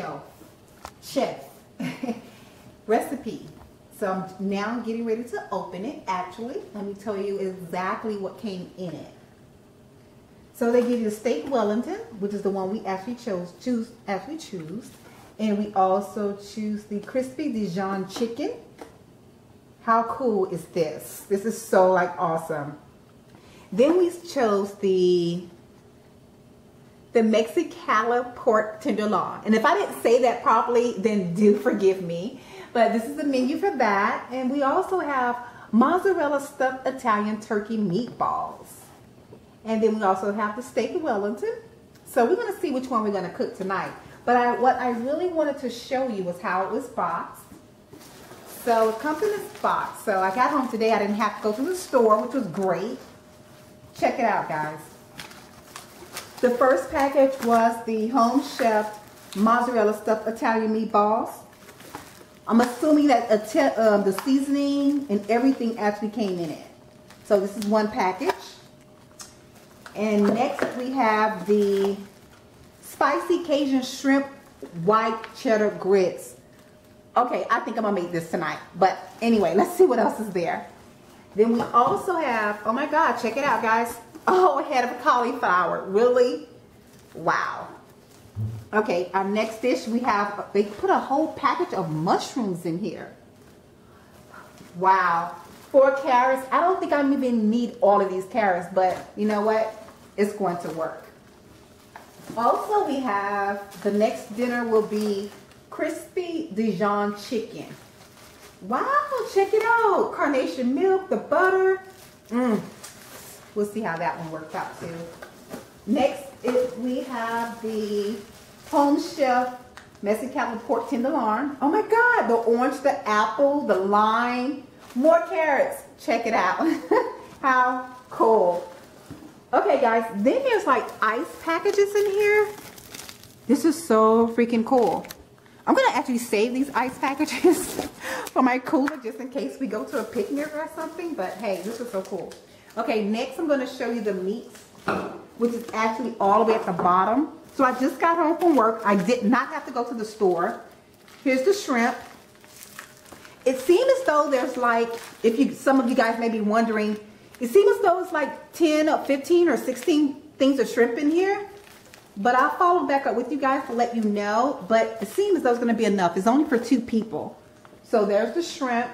Home Chef recipe. So I'm now getting ready to open it. Actually, let me tell you exactly what came in it. So they give you the steak Wellington, which is the one we actually choose, and we also choose the crispy Dijon chicken. How cool is this? This is so like awesome. Then we chose the Mexicali pork tenderloin, and if I didn't say that properly, then do forgive me. But this is the menu for that. And we also have mozzarella stuffed Italian turkey meatballs. And then we also have the steak Wellington. So we're going to see which one we're going to cook tonight. But what I really wanted to show you was how it was boxed. So it comes in this box. So I got home today. I didn't have to go to the store, which was great. Check it out, guys. The first package was the Home Chef mozzarella stuffed Italian meatballs. I'm assuming that the seasoning and everything actually came in it. So this is one package. And next we have the spicy Cajun shrimp white cheddar grits. Okay, I think I'm gonna make this tonight. But anyway, let's see what else is there. Then we also have, oh my God, check it out, guys. Oh, a head of cauliflower, really? Wow. Okay, our next dish, we have, they put a whole package of mushrooms in here. Wow. 4 carrots. I don't think I'm even need all of these carrots, but you know what? It's going to work. Also, we have, the next dinner will be crispy Dijon chicken. Wow, check it out. Carnation milk, the butter. We'll see how that one works out too. Next, we have the Home Chef Mexicali pork tenderloin. Oh my God, the orange, the apple, the lime, more carrots. Check it out. How cool. Okay, guys, then there's like ice packages in here. This is so freaking cool. I'm gonna actually save these ice packages for my cooler just in case we go to a picnic or something, but hey, this is so cool. Okay, next I'm gonna show you the meats, which is actually all the way at the bottom. So I just got home from work. I did not have to go to the store. Here's the shrimp. It seemed as though there's like, if you, some of you guys may be wondering, it seems as though it's like 10 or 15 or 16 things of shrimp in here. But I'll follow back up with you guys to let you know. But it seems as though it's going to be enough. It's only for 2 people. So there's the shrimp.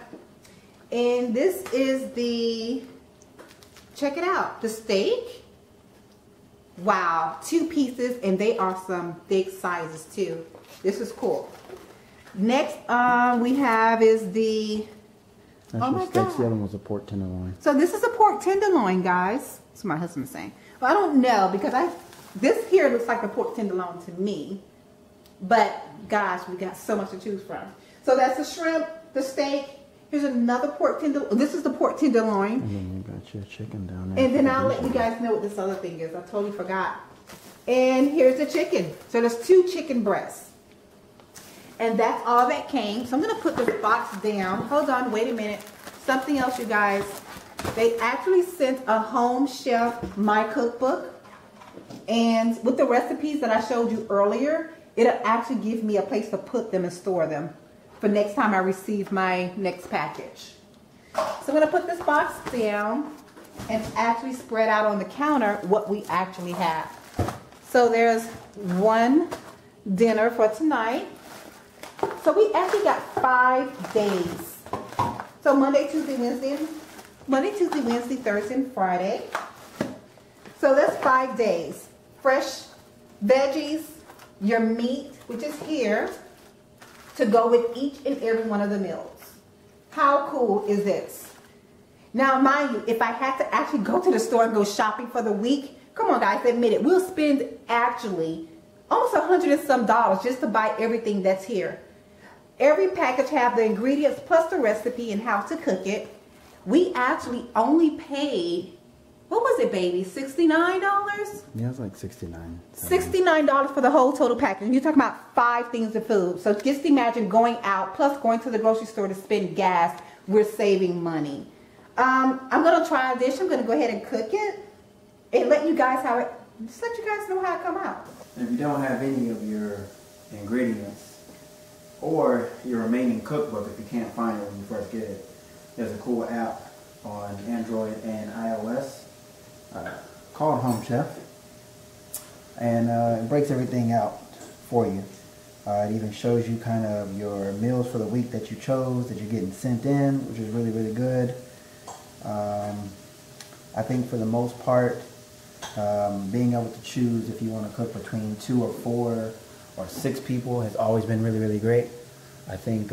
And this is the, check it out, the steak. Wow, 2 pieces, and they are some big sizes too. This is cool. Next we have is the, oh my God. The other one was a pork tenderloin. So this is a pork tenderloin, guys. That's what my husband's saying. Well, I don't know, because this here looks like a pork tenderloin to me. But gosh, we got so much to choose from. So that's the shrimp, the steak. Here's another pork tenderloin. This is the pork tenderloin. And then you got your chicken down there. And then I'll let you guys know what this other thing is. I totally forgot. And here's the chicken. So there's 2 chicken breasts. And that's all that came. So I'm going to put this box down. Hold on. Wait a minute. Something else, you guys. They actually sent a Home Chef My Cookbook. And with the recipes that I showed you earlier, it'll actually give me a place to put them and store them for next time I receive my next package. So I'm gonna put this box down and actually spread out on the counter what we actually have. So there's one dinner for tonight. So we actually got 5 days. So Monday, Tuesday, Wednesday, Thursday, and Friday. So that's 5 days. Fresh veggies, your meat, which is here, to go with each and every one of the meals. How cool is this? Now, mind you, if I had to actually go to the store and go shopping for the week, come on, guys, admit it, we'll spend actually almost $100 and some just to buy everything that's here. Every package have the ingredients plus the recipe and how to cook it. We actually only paid, what was it, baby, $69? Yeah, it was like $69. $69 for the whole total package. You're talking about 5 things of food. So just imagine going out, plus going to the grocery store to spend gas. We're saving money. I'm going to try a dish. I'm going to go ahead and cook it and let you guys know how it comes out. If you don't have any of your ingredients or your remaining cookbook if you can't find it when you first get it. There's a cool app on Android and iOS called Home Chef, and it breaks everything out for you. It even shows you kind of your meals for the week that you chose, that you're getting sent in, which is really, really good. I think for the most part, being able to choose if you want to cook between 2 or 4 or 6 people has always been really, really great. I think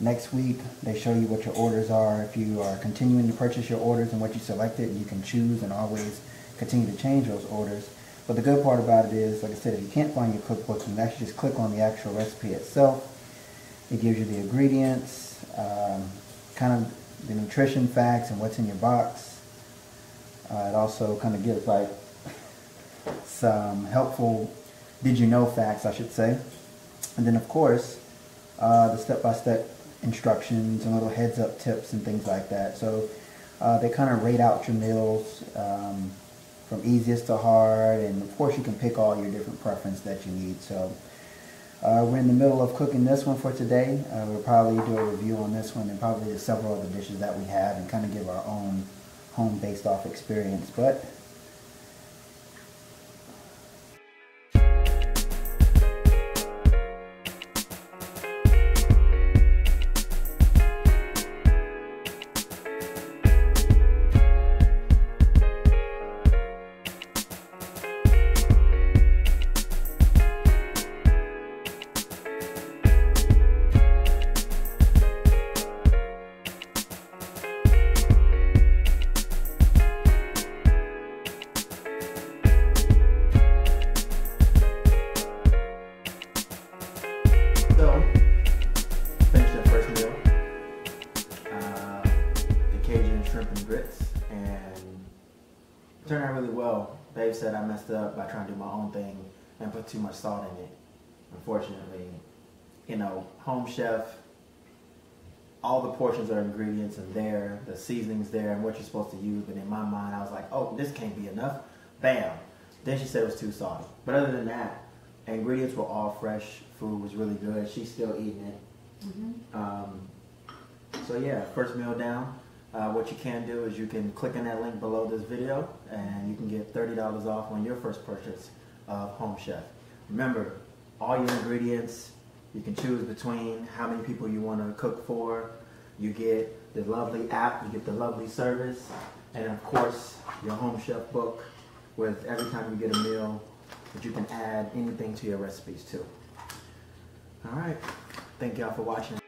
next week they show you what your orders are. If you are continuing to purchase your orders and what you selected, you can choose and always continue to change those orders. But the good part about it is, like I said, if you can't find your cookbook, you can actually just click on the actual recipe itself. It gives you the ingredients, kind of the nutrition facts and what's in your box. It also kind of gives like some helpful did you know facts, I should say. And then of course, the step-by-step instructions and little heads up tips and things like that. So they kind of rate out your meals from easiest to hard, and of course you can pick all your different preferences that you need. So we're in the middle of cooking this one for today. We'll probably do a review on this one and probably several other dishes that we have and kind of give our own home based off experience. But turned out really well. Babe said I messed up by trying to do my own thing and put too much salt in it. Unfortunately, you know, Home Chef, all the portions or ingredients are there, the seasonings there, and what you're supposed to use. But in my mind, I was like, oh, this can't be enough. Bam. Then she said it was too salty. But other than that, ingredients were all fresh. Food was really good. She's still eating it. Mm-hmm. So yeah, first meal down. What you can do is you can click on that link below this video and you can get $30 off on your first purchase of Home Chef. Remember, all your ingredients, you can choose between how many people you want to cook for. You get the lovely app, you get the lovely service, and of course your Home Chef book with every time you get a meal that you can add anything to your recipes too. Alright, thank y'all for watching.